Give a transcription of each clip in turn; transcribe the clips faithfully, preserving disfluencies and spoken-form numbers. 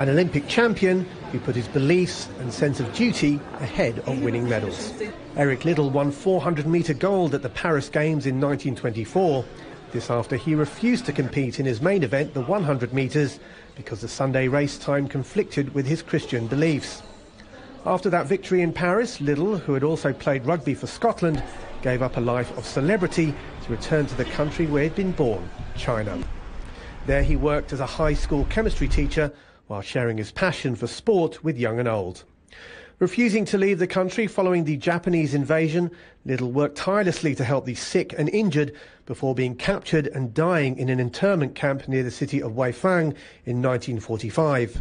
an Olympic champion who put his beliefs and sense of duty ahead of winning medals. Eric Liddell won four hundred metre gold at the Paris Games in nineteen twenty-four. This after he refused to compete in his main event, the one hundred metres, because the Sunday race time conflicted with his Christian beliefs. After that victory in Paris, Liddell, who had also played rugby for Scotland, gave up a life of celebrity to return to the country where he'd been born, China. There he worked as a high school chemistry teacher while sharing his passion for sport with young and old. Refusing to leave the country following the Japanese invasion, Liddell worked tirelessly to help the sick and injured before being captured and dying in an internment camp near the city of Weifang in nineteen forty-five.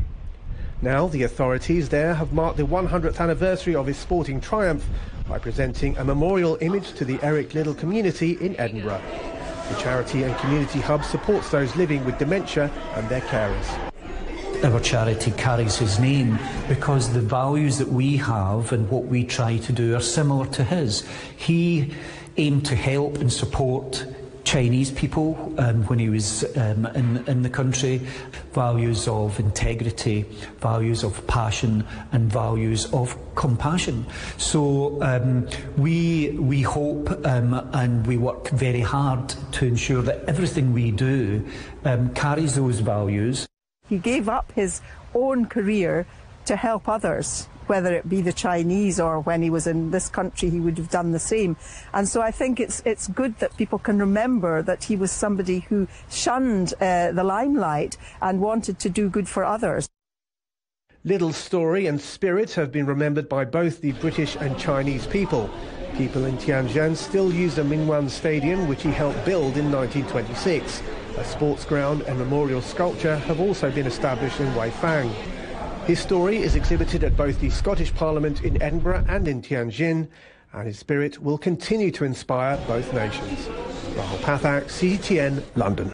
Now the authorities there have marked the one hundredth anniversary of his sporting triumph by presenting a memorial image to the Eric Liddell community in Edinburgh. The charity and community hub supports those living with dementia and their carers. Our charity carries his name because the values that we have and what we try to do are similar to his. He aimed to help and support Chinese people um, when he was um, in, in the country. Values of integrity, values of passion and values of compassion. So um, we, we hope um, and we work very hard to ensure that everything we do um, carries those values. He gave up his own career to help others, whether it be the Chinese or when he was in this country, he would have done the same. And so I think it's, it's good that people can remember that he was somebody who shunned uh, the limelight and wanted to do good for others. Liddell's story and spirit have been remembered by both the British and Chinese people. People in Tianjin still use the Minwan Stadium, which he helped build in nineteen twenty-six. A sports ground and memorial sculpture have also been established in Weifang. His story is exhibited at both the Scottish Parliament in Edinburgh and in Tianjin, and his spirit will continue to inspire both nations. Rahul Pathak, C G T N, London.